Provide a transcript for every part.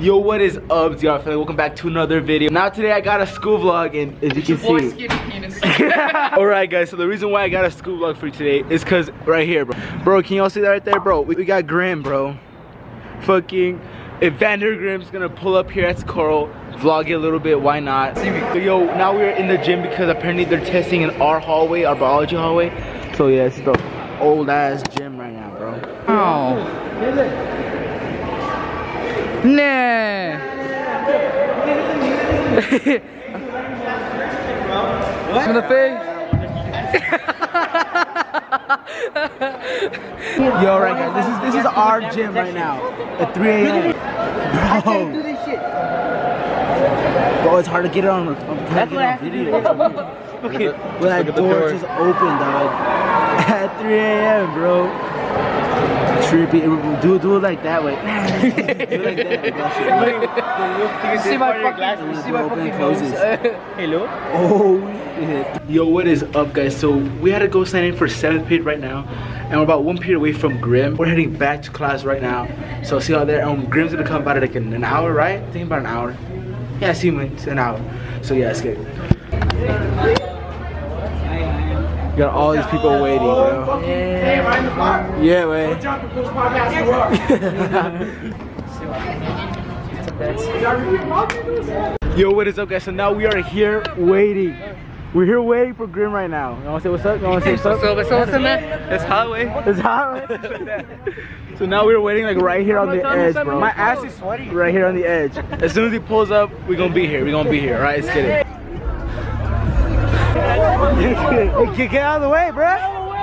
Yo, what is up, y'all? Welcome back to another video. Now today I got a school vlog, and as you can see, alright guys, so the reason why I got a school vlog for you today is cause right here, bro. Bro, can y'all see that right there, bro? We got Griiim, bro. Fucking Evander Griiim's gonna pull up here at Coral, vlog it a little bit, why not? So yo, now we're in the gym because apparently they're testing in our hallway, our biology hallway. So yeah, it's the old ass gym right now, bro. Oh. Nah. From the face. Yo, right guys, this is our gym right now at 3 a.m. Bro, it's hard to get it on. That's what I video. Okay. When that door just opened, dog. At 3 a.m., bro. Trippy, do it like that way. Do it like that. You see my fucking, nose. Hello? Oh shit. Yo, what is up guys? So we had to go sign in for 7th period right now, and we're about 1 period away from Griiim. We're heading back to class right now. So see y'all there. Griiim's gonna come about like in an hour, right? I think about an hour. Yeah, see him in an hour. So yeah, it's good. Got all these people waiting, bro. Yeah, yeah, man. Yo, what is up, guys? So now we are here waiting. We're here waiting for Griiim right now. You wanna say what's up? You wanna say what's up? What's up, man? It's highway. It's highway. So now we're waiting like right here on the edge, bro. My ass is sweaty. Right here on the edge. As soon as he pulls up, we're gonna be here. We're gonna be here, right? Let's get it. Get out of the way, bro. Get out of the way.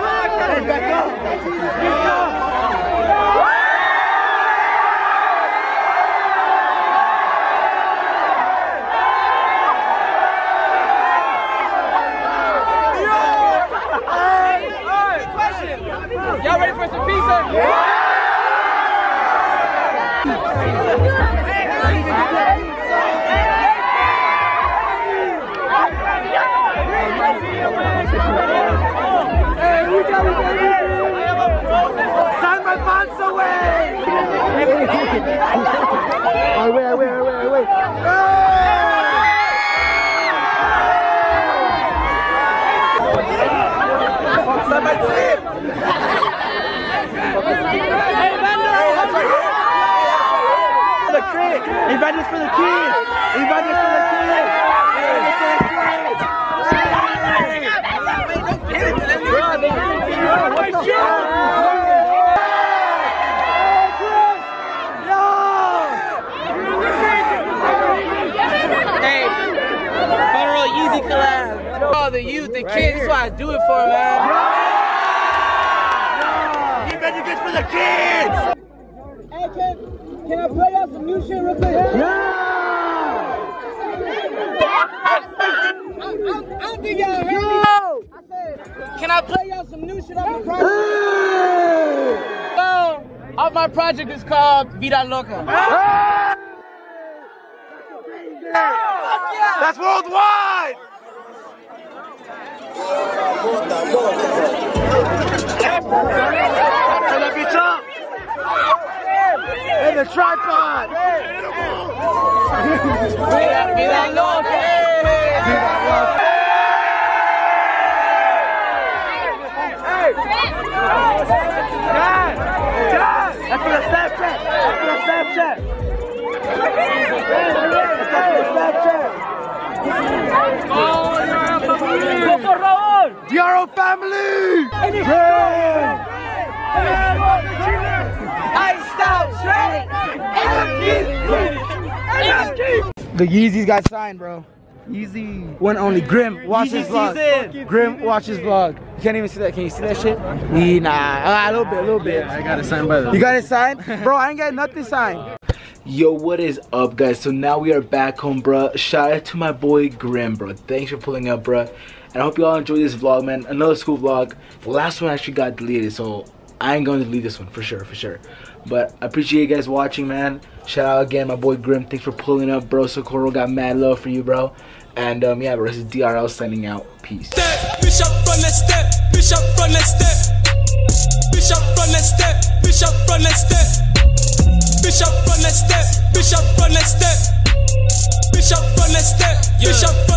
Hey, back up. Y'all ready for some pizza? Yeah. Sign my pants away! Wait. Hey, Evander's for the kids! Evander's for the kids! The youth, the kids, that's why I do it for, man. Yeah. You better get for the kids! Hey, can I play out some new shit real quick? I don't think y'all heard me. I said, can I play out some new shit on the project? So, my project is called Vida Loca. That's worldwide! And the tripod. Vida Loca. That's for the Snapchat. DRL family! I stop straight! The Yeezys got signed, bro. Yeezy. When only Griiim watch his vlog. Griiim watch his vlog. You can't even see that. Can you see that shit? Nah. A little bit. I got it signed by the. You got it signed? Bro, I ain't got nothing signed. Yo, what is up, guys? So now we are back home, bro. Shout out to my boy Griiim, bro. Thanks for pulling up, bro. And I hope y'all enjoyed this vlog, man. Another school vlog. The last one actually got deleted, so I ain't gonna delete this one for sure. But I appreciate you guys watching, man. Shout out again, my boy Griiim. Thanks for pulling up, bro. Socorro, got mad love for you, bro. And yeah, bro. This is DRL signing out. Peace. Bishop from the step. Bitch, I run that step. Bitch, I run that step. Bitch, I run that step.